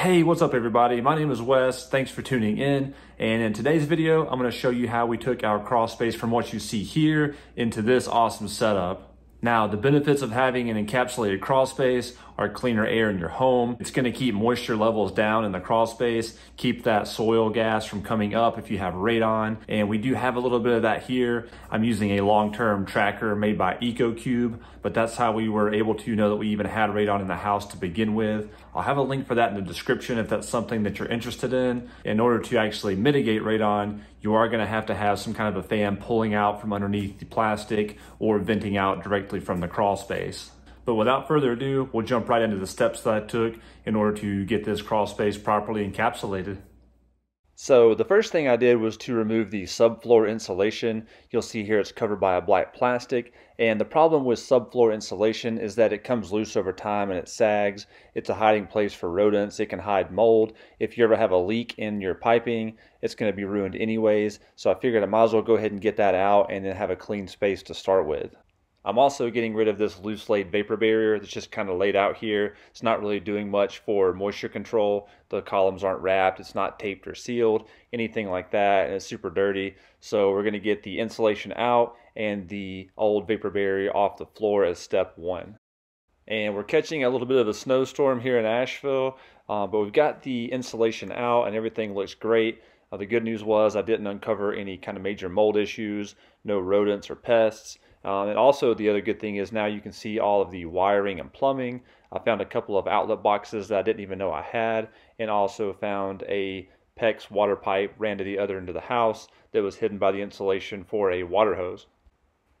Hey, what's up everybody? My name is Wes. Thanks for tuning in. And in today's video, I'm going to show you how we took our crawl space from what you see here into this awesome setup. Now, the benefits of having an encapsulated crawl space are cleaner air in your home. It's going to keep moisture levels down in the crawl space, keep that soil gas from coming up if you have radon. And we do have a little bit of that here. I'm using a long-term tracker made by EcoQube, but that's how we were able to know that we even had radon in the house to begin with. I'll have a link for that in the description if that's something that you're interested in. In order to actually mitigate radon, you are going to have some kind of a fan pulling out from underneath the plastic or venting out directly from the crawl space. But without further ado, we'll jump right into the steps that I took in order to get this crawl space properly encapsulated. So the first thing I did was to remove the subfloor insulation. You'll see here it's covered by a black plastic. And the problem with subfloor insulation is that it comes loose over time and it sags. It's a hiding place for rodents. It can hide mold. If you ever have a leak in your piping, it's going to be ruined anyways. So I figured I might as well go ahead and get that out and then have a clean space to start with. I'm also getting rid of this loose laid vapor barrier that's just kind of laid out here. It's not really doing much for moisture control. The columns aren't wrapped, it's not taped or sealed, anything like that, and it's super dirty. So we're going to get the insulation out and the old vapor barrier off the floor as step one. And we're catching a little bit of a snowstorm here in Asheville, but we've got the insulation out and everything looks great. The good news was I didn't uncover any kind of major mold issues, no rodents or pests. And also the other good thing is now you can see all of the wiring and plumbing. I found a couple of outlet boxes that I didn't even know I had, and also found a PEX water pipe ran to the other end of the house that was hidden by the insulation for a water hose.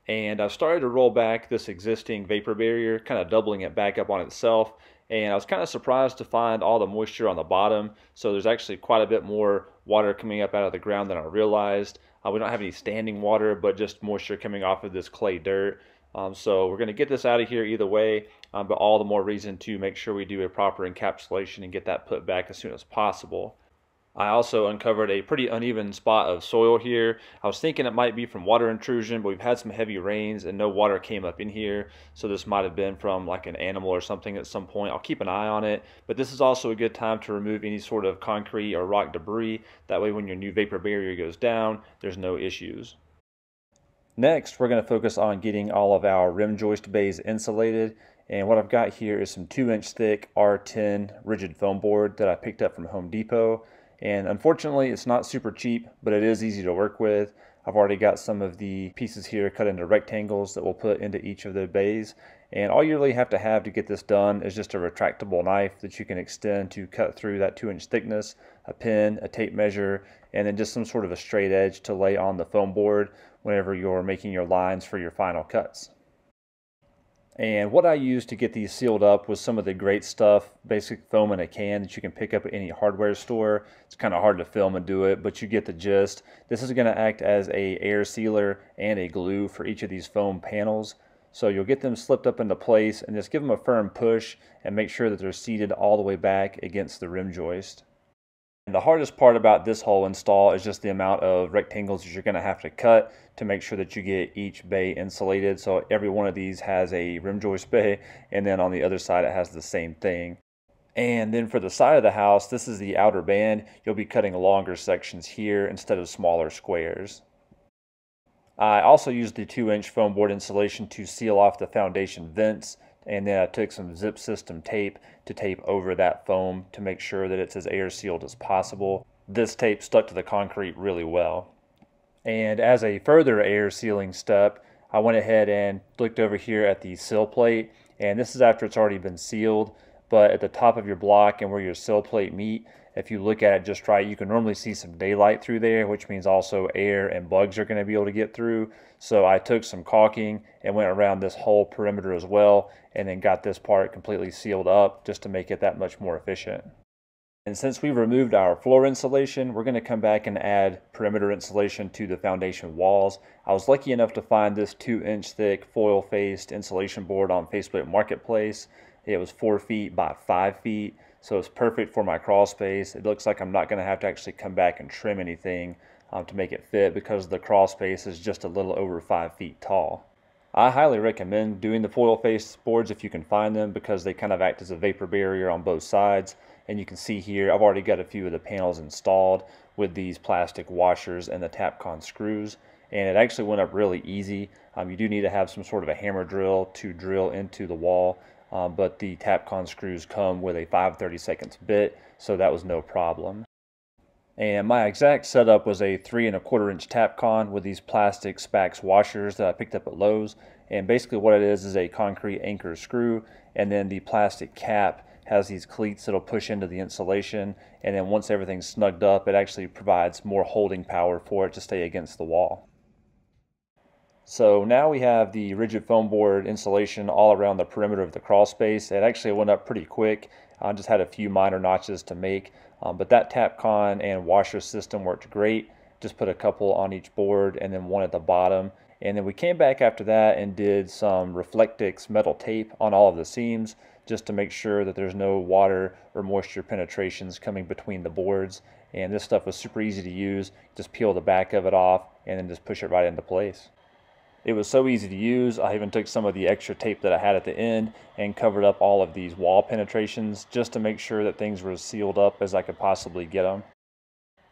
And I've started to roll back this existing vapor barrier, kind of doubling it back up on itself. And I was kind of surprised to find all the moisture on the bottom. So there's actually quite a bit more water coming up out of the ground than I realized. We don't have any standing water, but just moisture coming off of this clay dirt. So we're going to get this out of here either way, but all the more reason to make sure we do a proper encapsulation and get that put back as soon as possible. I also uncovered a pretty uneven spot of soil here. I was thinking it might be from water intrusion, but we've had some heavy rains and no water came up in here. So this might have been from like an animal or something at some point. I'll keep an eye on it, but this is also a good time to remove any sort of concrete or rock debris. That way when your new vapor barrier goes down, there's no issues. Next, we're going to focus on getting all of our rim joist bays insulated. And what I've got here is some 2-inch thick R10 rigid foam board that I picked up from Home Depot. And unfortunately, it's not super cheap, but it is easy to work with. I've already got some of the pieces here cut into rectangles that we'll put into each of the bays. And all you really have to get this done is just a retractable knife that you can extend to cut through that 2-inch thickness, a pin, a tape measure, and then just some sort of a straight edge to lay on the foam board whenever you're making your lines for your final cuts. And what I used to get these sealed up was some of the great stuff, basic foam in a can that you can pick up at any hardware store. It's kind of hard to film and do it, but you get the gist. This is going to act as an air sealer and a glue for each of these foam panels. So you'll get them slipped up into place and just give them a firm push and make sure that they're seated all the way back against the rim joist. And the hardest part about this whole install is just the amount of rectangles that you're going to have to cut to make sure that you get each bay insulated. So every one of these has a rim joist bay, and then on the other side it has the same thing. And then for the side of the house, this is the outer band. You'll be cutting longer sections here instead of smaller squares. I also used the 2-inch foam board insulation to seal off the foundation vents. And then I took some Zip System tape to tape over that foam to make sure that it's as air sealed as possible. This tape stuck to the concrete really well. And as a further air sealing step, I went ahead and looked over here at the sill plate. And this is after it's already been sealed, but at the top of your block and where your sill plate meet, if you look at it just right, you can normally see some daylight through there, which means also air and bugs are going to be able to get through. So I took some caulking and went around this whole perimeter as well, and then got this part completely sealed up just to make it that much more efficient. And since we removed our floor insulation, we're going to come back and add perimeter insulation to the foundation walls. I was lucky enough to find this 2-inch thick foil-faced insulation board on Facebook Marketplace. It was 4 feet by 5 feet. So it's perfect for my crawl space. It looks like I'm not going to have to actually come back and trim anything to make it fit, because the crawl space is just a little over 5 feet tall. I highly recommend doing the foil face boards if you can find them, because they kind of act as a vapor barrier on both sides. And you can see here, I've already got a few of the panels installed with these plastic washers and the TapCon screws, and it actually went up really easy. You do need to have some sort of a hammer drill to drill into the wall, but the TapCon screws come with a 5/32 bit, so that was no problem. And my exact setup was a 3 1/4 inch TapCon with these plastic SPAX washers that I picked up at Lowe's. And basically what it is a concrete anchor screw, and then the plastic cap has these cleats that'll push into the insulation, and then once everything's snugged up, it actually provides more holding power for it to stay against the wall. So now we have the rigid foam board insulation all around the perimeter of the crawl space. It actually went up pretty quick. I just had a few minor notches to make, but that TapCon and washer system worked great. Just put a couple on each board and then one at the bottom. And then we came back after that and did some Reflectix metal tape on all of the seams, just to make sure that there's no water or moisture penetrations coming between the boards. And this stuff was super easy to use. Just peel the back of it off and then just push it right into place. It was so easy to use, I even took some of the extra tape that I had at the end and covered up all of these wall penetrations just to make sure that things were as sealed up as I could possibly get them.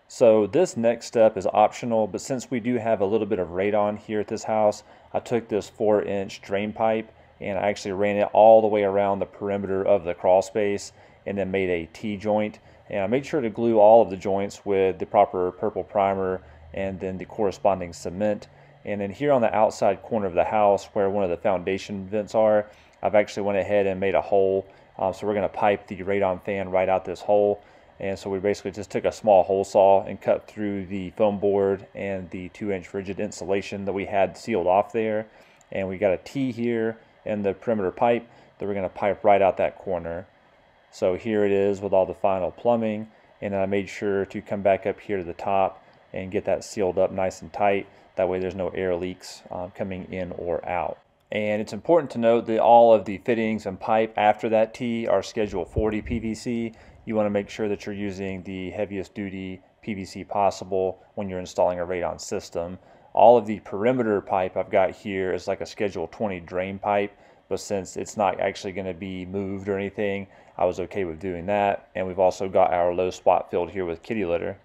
So this next step is optional, but since we do have a little bit of radon here at this house, I took this 4-inch drain pipe and I actually ran it all the way around the perimeter of the crawl space and then made a T-joint. And I made sure to glue all of the joints with the proper purple primer and then the corresponding cement. And then here on the outside corner of the house where one of the foundation vents are, I've actually went ahead and made a hole. So we're going to pipe the radon fan right out this hole. And so we basically just took a small hole saw and cut through the foam board and the 2-inch rigid insulation that we had sealed off there. And we got a T here and the perimeter pipe that we're going to pipe right out that corner. So here it is with all the final plumbing. And then I made sure to come back up here to the top and get that sealed up nice and tight. That way there's no air leaks coming in or out. And it's important to note that all of the fittings and pipe after that T are Schedule 40 PVC. You want to make sure that you're using the heaviest duty PVC possible when you're installing a radon system. All of the perimeter pipe I've got here is like a Schedule 20 drain pipe, but since it's not actually going to be moved or anything, I was okay with doing that. And we've also got our low spot filled here with kitty litter.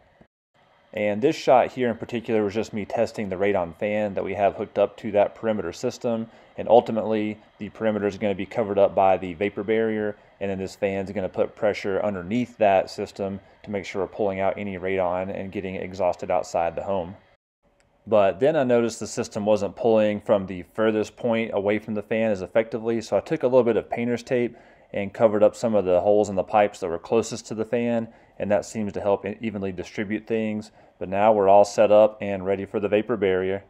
And this shot here in particular was just me testing the radon fan that we have hooked up to that perimeter system. And ultimately, the perimeter is going to be covered up by the vapor barrier. And then this fan is going to put pressure underneath that system to make sure we're pulling out any radon and getting it exhausted outside the home. But then I noticed the system wasn't pulling from the furthest point away from the fan as effectively. So I took a little bit of painter's tape and covered up some of the holes in the pipes that were closest to the fan. And that seems to help evenly distribute things. But now we're all set up and ready for the vapor barrier.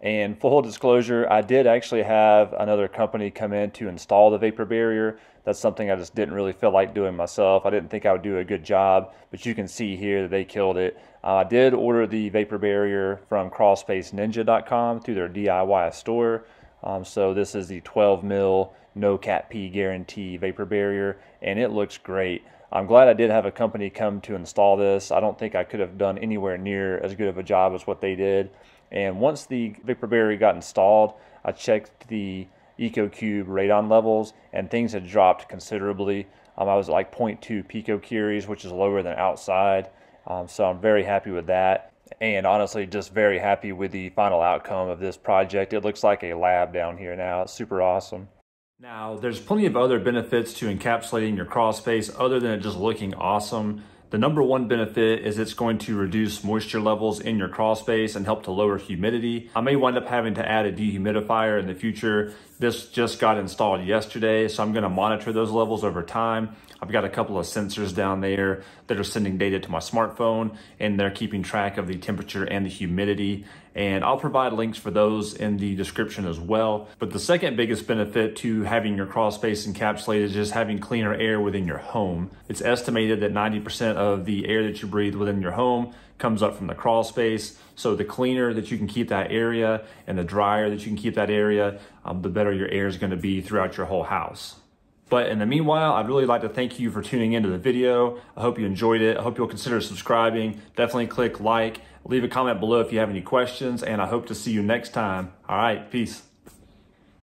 And full disclosure, I did actually have another company come in to install the vapor barrier. That's something I just didn't really feel like doing myself. I didn't think I would do a good job, but you can see here that they killed it. I did order the vapor barrier from crawlspaceninja.com through their DIY store. So this is the 12 mil no cat P guarantee vapor barrier, and it looks great. I'm glad I did have a company come to install this. I don't think I could have done anywhere near as good of a job as what they did. And once the vapor barrier got installed, I checked the EcoQube radon levels and things had dropped considerably. I was at like 0.2 picocuries, which is lower than outside. So I'm very happy with that. And honestly, just very happy with the final outcome of this project. It looks like a lab down here now. It's super awesome. Now, there's plenty of other benefits to encapsulating your crawl space other than it just looking awesome. The number one benefit is it's going to reduce moisture levels in your crawl space and help to lower humidity. I may wind up having to add a dehumidifier in the future. This just got installed yesterday, so I'm going to monitor those levels over time. I've got a couple of sensors down there that are sending data to my smartphone, and they're keeping track of the temperature and the humidity. And I'll provide links for those in the description as well. But the second biggest benefit to having your crawl space encapsulated is just having cleaner air within your home. It's estimated that 90% of the air that you breathe within your home comes up from the crawl space. So the cleaner that you can keep that area and the drier that you can keep that area, the better your air is going to be throughout your whole house. But in the meanwhile, I'd really like to thank you for tuning into the video. I hope you enjoyed it. I hope you'll consider subscribing. Definitely click like, leave a comment below if you have any questions, and I hope to see you next time. All right, peace.